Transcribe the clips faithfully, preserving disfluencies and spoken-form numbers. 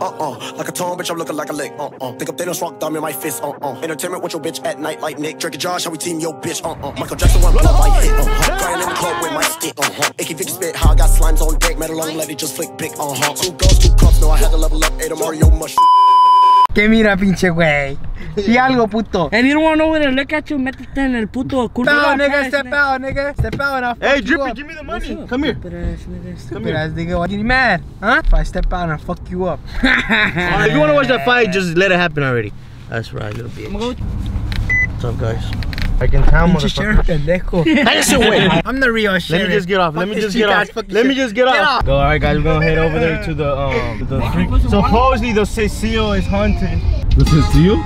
Uh-uh, like a tone, bitch, I'm looking like a lick. Uh-uh, think I'm thin and strong, thumb in my fist. Uh-uh, entertainment with your bitch at night like Nick. Drake and Josh, how we team your bitch. Uh-uh, Michael Jackson, one love I hit. Uh-huh, crying in the club with my stick. Uh-huh, icky Vicky spit, how I got slimes on deck. Metal long lady, just flick big. Uh-huh, two girls, two cups, no, I had to level up. Ate a Mario mushroom. Que mira, pinche güey. Si algo, puto. And you don't want to know where the look at you, métete en el puto culo. Step out, nigga, step out, nigga. Step out, and I'll hey, Drippy, give me the money. Come here. Stupid ass, nigga. Stupid ass, nigga. Why are you mad? Huh? If I step out, I'll fuck you up. Right, if you want to watch that fight, just let it happen already. That's right, little bitch. What's up, guys? Like in town, motherfucker. I'm the real sheriff. Let me just get off. Let me just get off. Let me just get off. Go, all right, guys. We're gonna head over there to the um. To the supposedly the Cecilio is haunted. The Cecilio?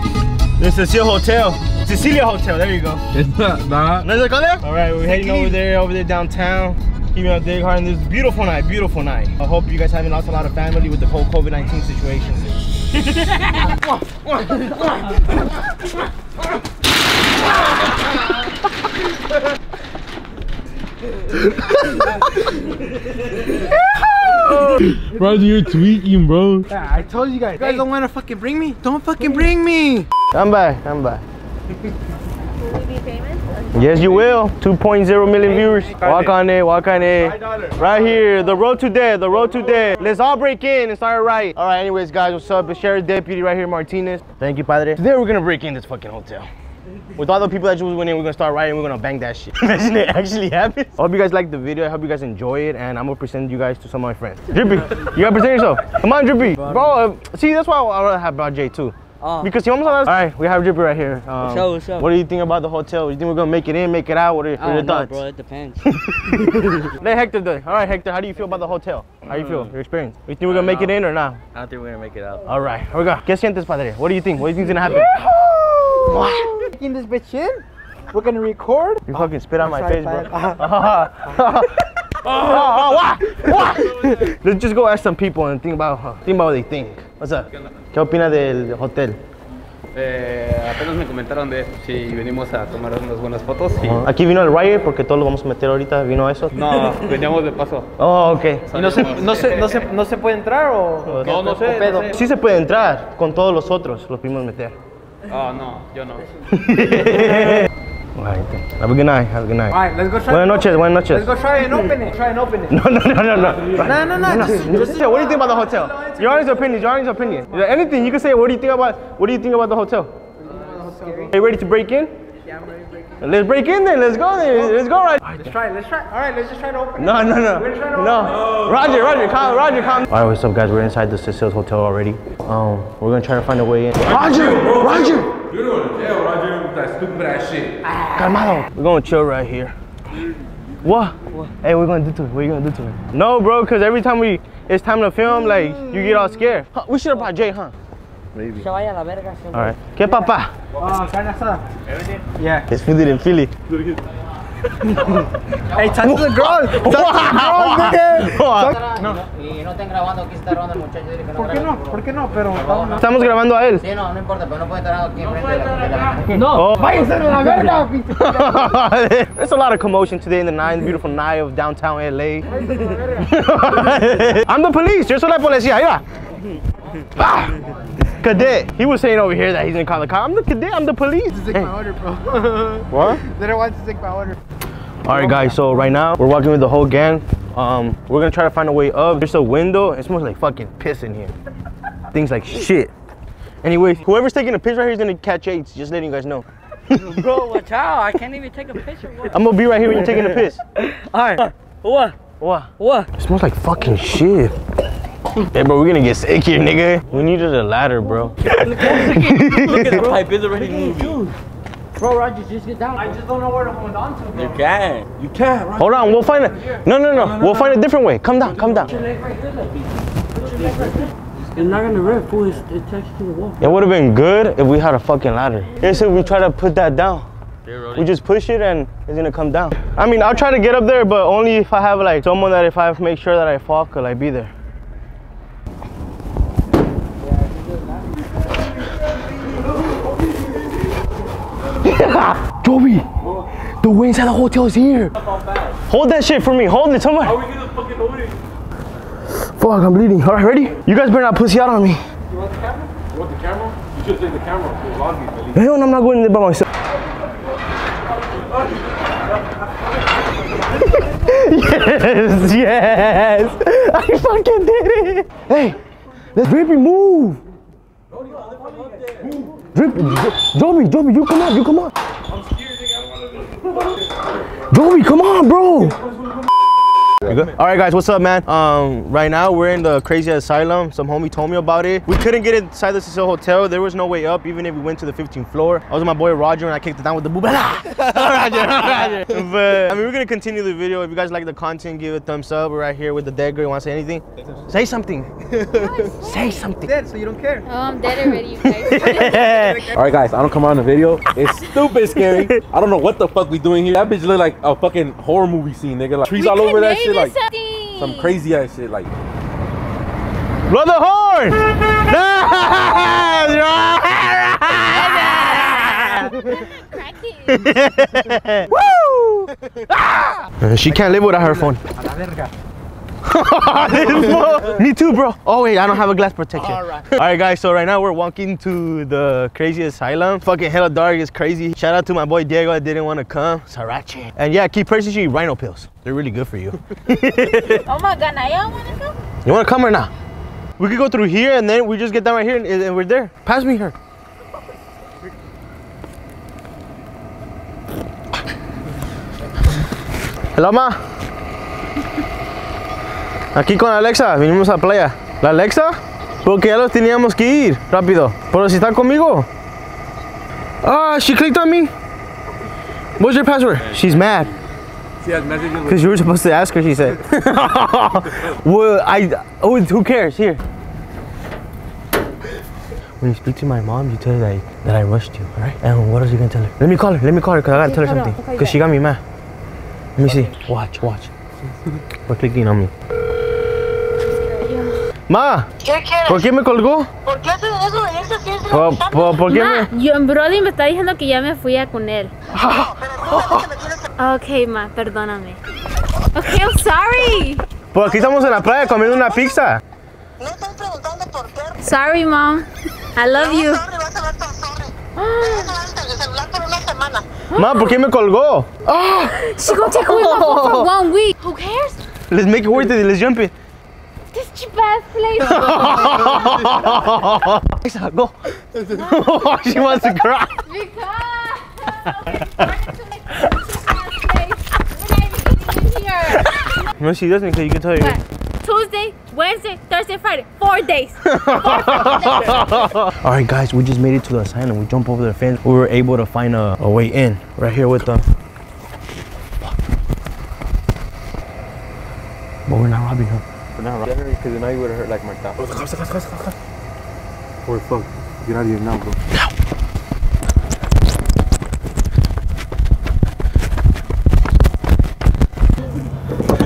The Cecil Hotel. Cecilia Hotel. There you go. It's not. Nah. Let's go there. All right, we're heading over there, over there downtown. Keeping up Diego hard. This beautiful night. Beautiful night. I hope you guys haven't lost a lot of family with the whole COVID nineteen situation. Bro, you're tweaking, bro. Yeah, I told you guys. You guys hey. Don't want to fucking bring me? Don't fucking bring me. I'm back. I'm back. Will we be famous? Yes, you will. two point zero million viewers. Walk on it. Walk on it. Right here. The road to death. The road to death. Let's all break in and start right. All right, anyways, guys. What's up? It's Sheriff Deputy right here, Martinez. Thank you, Padre. Today, we're going to break in this fucking hotel. With all the people that you was winning, we're gonna start riding, we're gonna bang that shit. Imagine it actually happens. I hope you guys like the video, I hope you guys enjoy it, and I'm gonna present you guys to some of my friends. Drippy, you gotta present yourself. Come on, Drippy. Bro, uh, see, that's why I wanna have brought Jay too. Uh, because he almost all right, we have Drippy right here. Um, what's up, what's up? What do you think about the hotel? You think we're gonna make it in, make it out? What are, what are your thoughts? Know, bro, it depends. Let Hector do it. All right, Hector, how do you feel about the hotel? How do you feel? Your experience? You think we're gonna make it in or not? I don't think we're gonna make it out. All right, here we go. ¿Qué sientes, padre? What do you think? What do you think's gonna happen? What? Taking this bitch in, we're gonna record. You fucking spit on I'm my sorry, face, bad. Bro. Uh-huh. Oh, oh, oh, what? What? Let's just go ask some people and think about uh, think about what they think. What's up? ¿Qué opina del hotel? Eh, apenas me comentaron de si venimos a tomar unas buenas fotos. Y... Uh-huh. Aquí vino el riot porque todos lo vamos a meter ahorita. ¿Vino eso? No, veníamos de paso. Oh, ok. ¿Y no, se, no, se, no, se, no se puede entrar o...? No, no sé, pedo. No sé. Sí se puede entrar con todos los otros, los primos meter. Oh, no, yo no. Alright, have a good night, have a good night. Alright, let's go try buenas noches, buenas noches. Let's go try and open it, try and open it. No, no, no, no, no. No, no, no, just, just say, what do you think about the hotel? Your honest opinion, your honest opinion. Anything, you can say, what do you think about, what do you think about the hotel? Are you ready to break in? Yeah, I'm ready to break in. Let's break in then, let's go then, let's go right. Let's try, let's try, alright, let's just try to open it. No, no, no, no. Roger, Roger, calm, Roger, calm. Alright, what's up guys, we're inside the Cecil Hotel already. Um, we're gonna try to find a way in. Roger, Roger! You're doing jail, Roger, with that stupid ass shit. Calmado. We're gonna chill right here. What? What? Hey, what are you gonna do to it? What are you gonna do to it? No, bro, because every time we, it's time to film, like, you get all scared. Huh, we should have brought Jay, huh? Maybe. Alright. ¿Qué, papá? Oh, carne asada. Everything? Yeah. It's food in Philly. Hey, touch the girl! Touch the girl, nigga! No, y no estén grabando, aquí está grabando el muchacho. ¿Por qué no? ¿Por qué no? Pero estamos grabando a él. Sí, no, no importa, pero no puede estar aquí enfrente. No, váyanse a la verga. There's a lot of commotion today in the night, the beautiful night of downtown L A. I'm the police, yo soy la policía, ahí va. Cadet, he was saying over here that he's gonna call the cops. I'm the cadet, I'm the police. Take hey. My order, bro. What? They don't want to take my order. All right, guys, so right now we're walking with the whole gang. Um, we're gonna try to find a way up. There's a window, it smells like fucking piss in here. Things like shit. Anyways, whoever's taking a piss right here is gonna catch AIDS, just letting you guys know. Bro, watch out, I can't even take a picture. What? I'm gonna be right here when you're taking a piss. All right, what? What? What? It smells like fucking shit. Hey bro, we're gonna get sick here, nigga. We needed a ladder, bro. Look at the pipe, it's already moving. Bro, Roger, just get down. I just don't know where to hold on to, bro. You can. You can, Roger. Hold on, we'll find a... No, no, no, we'll find a different way. Come down, come down. Put your leg right here, Put your leg right here. It's not gonna rip, fool. It's attached to the wall. It would've been good if we had a fucking ladder. It's if we try to put that down. We just push it and it's gonna come down. I mean, I'll try to get up there, but only if I have like someone that if I have to make sure that I fall, could like be there. Joby, what? The way inside the hotel is here. Hold that shit for me. Hold it somewhere. How are we gonna fucking hold it? Fuck, I'm bleeding. All right, ready? You guys better not pussy out on me. You want the camera? You want the camera? You should take the camera for the vlogging, at least. Hell no, I'm not going in there by myself. Yes, yes. I fucking did it. Hey, let's Drippy move. Drippy, Joby, Joby, you come on, you come on. I'm scared, nigga. Joby, come on, bro. All right, guys, what's up, man? Um, right now we're in the crazy asylum. Some homie told me about it. We couldn't get inside the Cecil Hotel. There was no way up, even if we went to the fifteenth floor. I was with my boy Roger, and I kicked it down with the boo. Roger, Roger. But I mean, we're gonna continue the video. If you guys like the content, give it a thumbs up. We're right here with the dead girl. You wanna say anything? Say something. Say something. Dead, so you don't care. Oh, I'm dead already, you guys. All right, guys, I don't come on the video. It's stupid scary. I don't know what the fuck we doing here. That bitch look like a fucking horror movie scene, nigga. Like trees we all over that shit. Like something. Some crazy ass shit, like blow the horn. Woo! She can't live without her phone. Me too, bro. Oh wait, I don't have a glass protection. All right. All right, guys. So right now we're walking to the crazy asylum. Fucking hella dark. It's crazy. Shout out to my boy Diego. I didn't want to come. Sarache. And yeah, keep purchasing rhino pills. They're really good for you. Oh my God, now y'all want to come? You want to come or not? We could go through here and then we just get down right here and, and we're there. Pass me her. Hello, ma. Aquí con Alexa, vinimos a playa. ¿La Alexa? Porque ya los teníamos que ir rápido. Pero si está conmigo. Ah, she clicked on me. What's your password? She's mad. Because you were supposed to ask her, she said. Well, I. Oh, who cares? Here. When you speak to my mom, you tell her that I, that I rushed you, alright? And what else you gonna tell her? Let me call her, let me call her, because I gotta tell her something. Because she got me mad. Let me see. Watch, watch. We're clicking on me. Ma, ¿qué quieres? ¿Por qué me colgó? ¿Por qué haces eso? ¿Eso sí es lo que por, ¿Por qué ma, me...? Yo, Brody me está diciendo que ya me fui a con él. Ah, no, pero tú me tienes que... Ok, ma, perdóname. Ok, I'm sorry. Pues aquí estamos en la playa comiendo una pizza. No estás preguntando por qué. Sorry, mom. I love no, you. Sorry, vas a ver tan sorry. Dejas el celular por una semana. Ma, ¿por qué me colgó? Oh. She gonna take away my phone for one week. Who cares? Let's make it worth it. Let's jump it. This cheap ass place. Alexa, go. She wants to cry. Because no, she doesn't. Because you can tell you. Tuesday, Wednesday, Thursday, Friday, four days. Four days. All right, guys, we just made it to the asylum. We jumped over the fence. We were able to find a, a way in. Right here with them. But we're not robbing her. Because now you would have hurt like my dad. We're fucked. Get out of here now, bro. Now!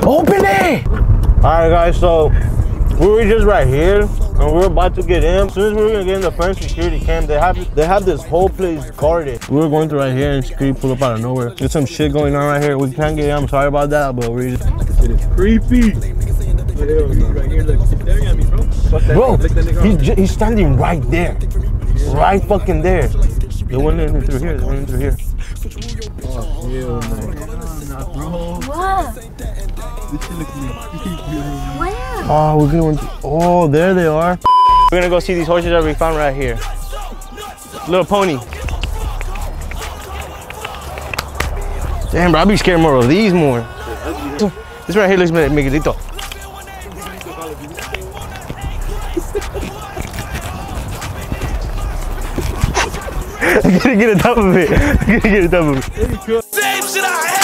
Open it! Alright, guys, so we were just right here and we were about to get in. As soon as we were going to get in the French security camp, they have, they have this whole place guarded. We were going through right here and security pulled up out of nowhere. There's some shit going on right here. We can't get in. I'm sorry about that, but we're just. It is creepy. Right here, look, he's staring at me, bro. Bro, he's, he's standing right there. Right fucking there. The one in through here, the one in through here. Oh, yeah, man. Oh, we're going to, oh, there they are. We're gonna go see these horses that we found right here. Little pony. Damn, bro, I'll be scared more of these more. This right here looks miguelito. I'm gonna get on top of it. I'm gonna get on top of it. Same shit I had.